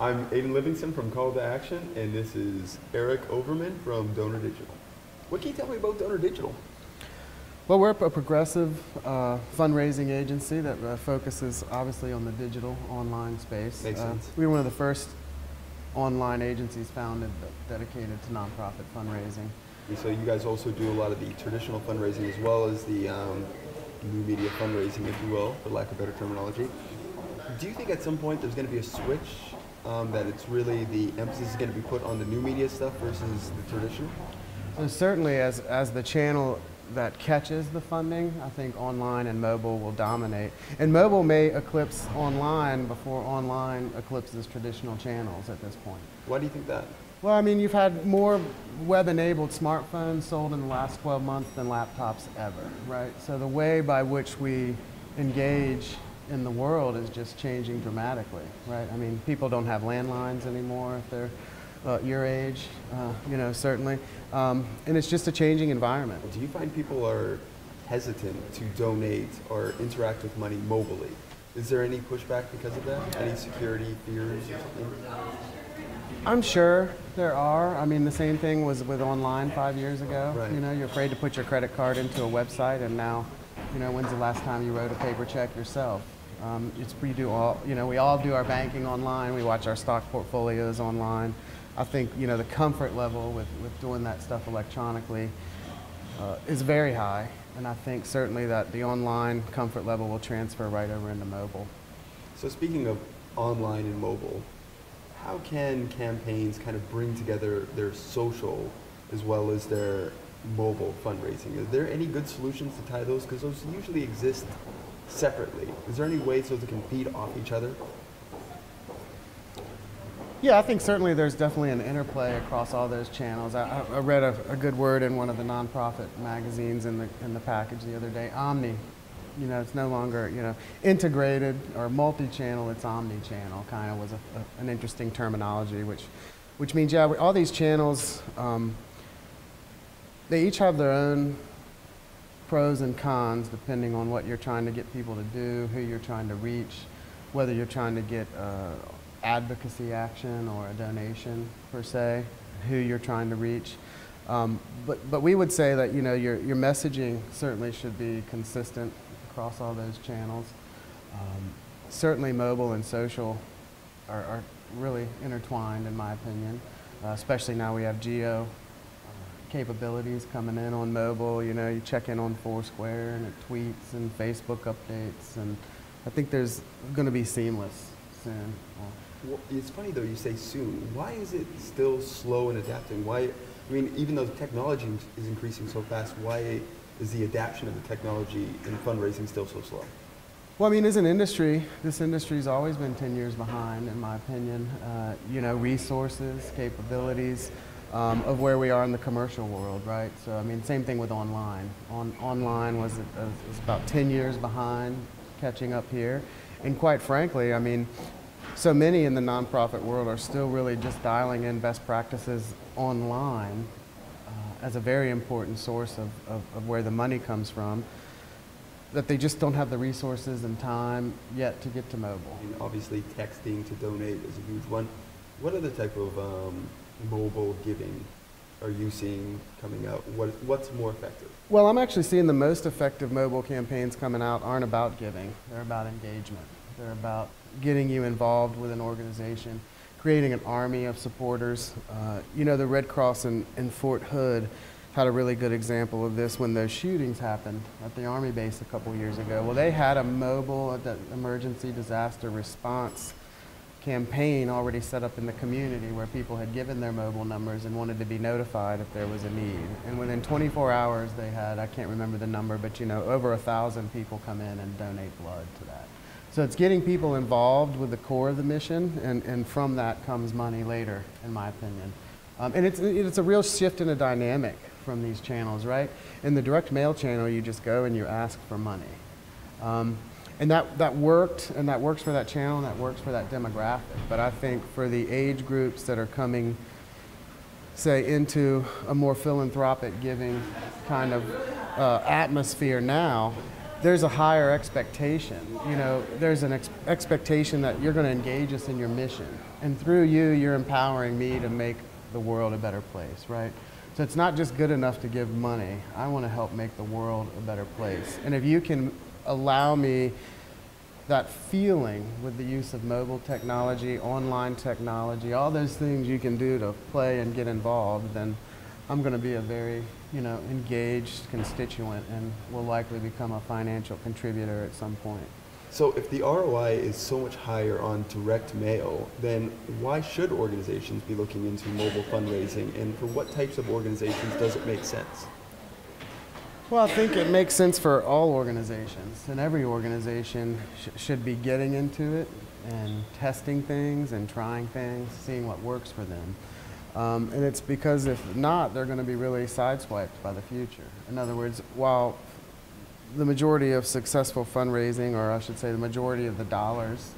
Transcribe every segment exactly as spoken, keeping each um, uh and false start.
I'm Aiden Livingston from Call to Action, and this is Eric Overman from Donor Digital. What can you tell me about Donor Digital? Well, we're a progressive uh, fundraising agency that uh, focuses obviously on the digital online space. Makes uh, sense. We were one of the first online agencies founded that dedicated to nonprofit fundraising. And so you guys also do a lot of the traditional fundraising as well as the um, new media fundraising, if you will, for lack of better terminology. Do you think at some point there's going to be a switch? Um, that it's really the emphasis is going to be put on the new media stuff versus the traditional? Well, certainly as, as the channel that catches the funding, I think online and mobile will dominate. And mobile may eclipse online before online eclipses traditional channels at this point. Why do you think that? Well, I mean, you've had more web-enabled smartphones sold in the last twelve months than laptops ever, right? So the way by which we engage in the world is just changing dramatically, right? I mean, people don't have landlines anymore if they're uh, your age, uh, you know, certainly. Um, and it's just a changing environment. Do you find people are hesitant to donate or interact with money mobily? Is there any pushback because of that? Any security fears or something? I'm sure there are. I mean, the same thing was with online five years ago. Right. You know, you're afraid to put your credit card into a website, and now, you know, when's the last time you wrote a paper check yourself? Um, it's, we do all, you know, we all do our banking online. We watch our stock portfolios online. I think, you know, the comfort level with, with doing that stuff electronically uh, is very high. And I think certainly that the online comfort level will transfer right over into mobile. So speaking of online and mobile, how can campaigns kind of bring together their social as well as their mobile fundraising? Are there any good solutions to tie those? Because those usually exist separately. Is there any way so they can feed off each other? Yeah, I think certainly there's definitely an interplay across all those channels. I, I read a, a good word in one of the nonprofit magazines in the in the package the other day. Omni, you know, it's no longer, you know, integrated or multi-channel. It's omni-channel. Kind of was a, a, an interesting terminology, which which means yeah, all these channels. Um, They each have their own pros and cons depending on what you're trying to get people to do, who you're trying to reach, whether you're trying to get uh, advocacy action or a donation per se, who you're trying to reach. Um, but, but we would say that, you know, your, your messaging certainly should be consistent across all those channels. Um, certainly mobile and social are, are really intertwined in my opinion, uh, especially now we have geo capabilities coming in on mobile. You know, you check in on Foursquare and it tweets and Facebook updates, and I think there's going to be seamless soon. Well, it's funny though you say soon. Why is it still slow in adapting? Why? I mean, even though technology is increasing so fast, why is the adaption of the technology in fundraising still so slow? Well, I mean, as an industry, this industry's always been ten years behind, in my opinion. Uh, you know, resources, capabilities. Um, of where we are in the commercial world, right? So I mean, same thing with online. On, online was, uh, was about ten years behind catching up here. And quite frankly, I mean, so many in the nonprofit world are still really just dialing in best practices online uh, as a very important source of, of, of where the money comes from, that they just don't have the resources and time yet to get to mobile. And obviously texting to donate is a huge one. What other type of um, mobile giving are you seeing coming out? What, what's more effective? Well, I'm actually seeing the most effective mobile campaigns coming out aren't about giving. They're about engagement. They're about getting you involved with an organization, creating an army of supporters. Uh, you know, the Red Cross in, in Fort Hood had a really good example of this when those shootings happened at the army base a couple years ago. Well, they had a mobile emergency disaster response campaign already set up in the community where people had given their mobile numbers and wanted to be notified if there was a need. And within twenty-four hours they had, I can't remember the number, but you know, over a thousand people come in and donate blood to that. So it's getting people involved with the core of the mission, and, and from that comes money later, in my opinion. Um, and it's, it's a real shift in a dynamic from these channels, right? In the direct mail channel you just go and you ask for money. Um, And that, that worked, and that works for that channel, and that works for that demographic. But I think for the age groups that are coming say, into a more philanthropic giving kind of uh, atmosphere now, there's a higher expectation. You know, there's an ex expectation that you're going to engage us in your mission. And through you, you're empowering me to make the world a better place, right? So it's not just good enough to give money. I want to help make the world a better place. And if you can allow me that feeling with the use of mobile technology, online technology, all those things you can do to play and get involved, then I'm going to be a very, you know, engaged constituent and will likely become a financial contributor at some point. So if the R O I is so much higher on direct mail, then why should organizations be looking into mobile fundraising, and for what types of organizations does it make sense? Well, I think it makes sense for all organizations, and every organization sh should be getting into it and testing things and trying things, seeing what works for them. Um, and it's because if not, they're going to be really sideswiped by the future. In other words, while the majority of successful fundraising, or I should say the majority of the dollars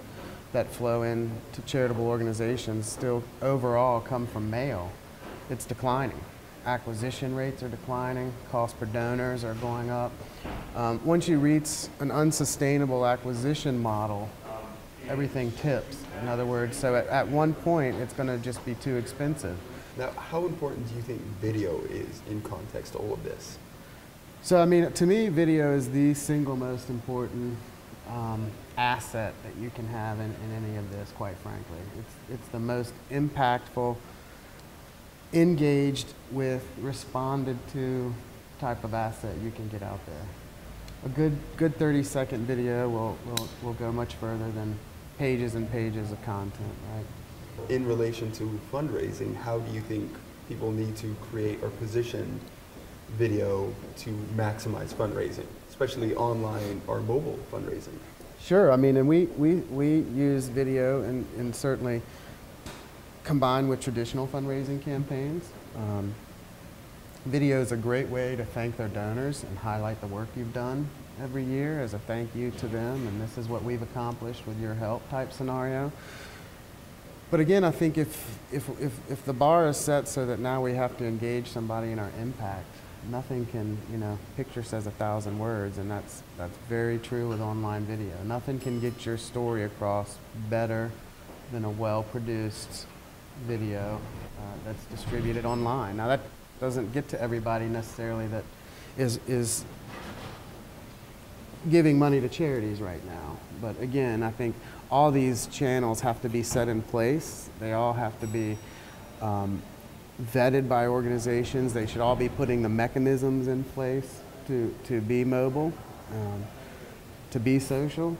that flow in to charitable organizations still overall come from mail, it's declining. Acquisition rates are declining, cost per donors are going up. Um, once you reach an unsustainable acquisition model, everything tips. In other words, so at, at one point, it's going to just be too expensive. Now, how important do you think video is in context to all of this? So, I mean, to me, video is the single most important um, asset that you can have in, in any of this, quite frankly. It's, it's the most impactful, engaged with, responded to type of asset you can get out there. A good good thirty second video will, will, will go much further than pages and pages of content, right? In relation to fundraising, how do you think people need to create or position video to maximize fundraising, especially online or mobile fundraising? Sure, I mean, and we, we, we use video and, and certainly combined with traditional fundraising campaigns. Um, video is a great way to thank their donors and highlight the work you've done every year as a thank you to them, and this is what we've accomplished with your help type scenario. But again, I think if, if, if, if the bar is set so that now we have to engage somebody in our impact, nothing can, you know, picture says a thousand words, and that's, that's very true with online video. Nothing can get your story across better than a well-produced video uh, that's distributed online. Now that doesn't get to everybody necessarily that is, is giving money to charities right now. But again, I think all these channels have to be set in place. They all have to be um, vetted by organizations. They should all be putting the mechanisms in place to, to be mobile, um, to be social,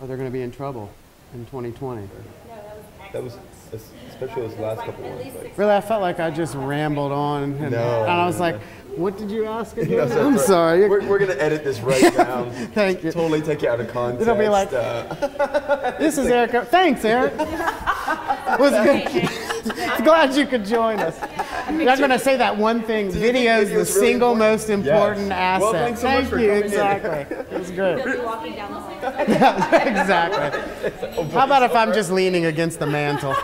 or they're going to be in trouble in twenty twenty. That was, especially those last couple ones. Like. Really, I felt like I just rambled on, and, no, and I was no, like, no. "What did you ask again?" No, sorry, I'm sorry. We're, we're gonna edit this right down. Thank you. Totally take you out of context. It'll be like, uh, "This is like, Eric." Thanks, Eric. Was good. Glad you could join us. You're gonna say that one thing. Video is the single really most important yes. asset. Well, thanks so Thank much for you. Coming exactly. In. It was good. They'll be walking down the line. Yeah, exactly. How about if I'm just leaning against the mantle?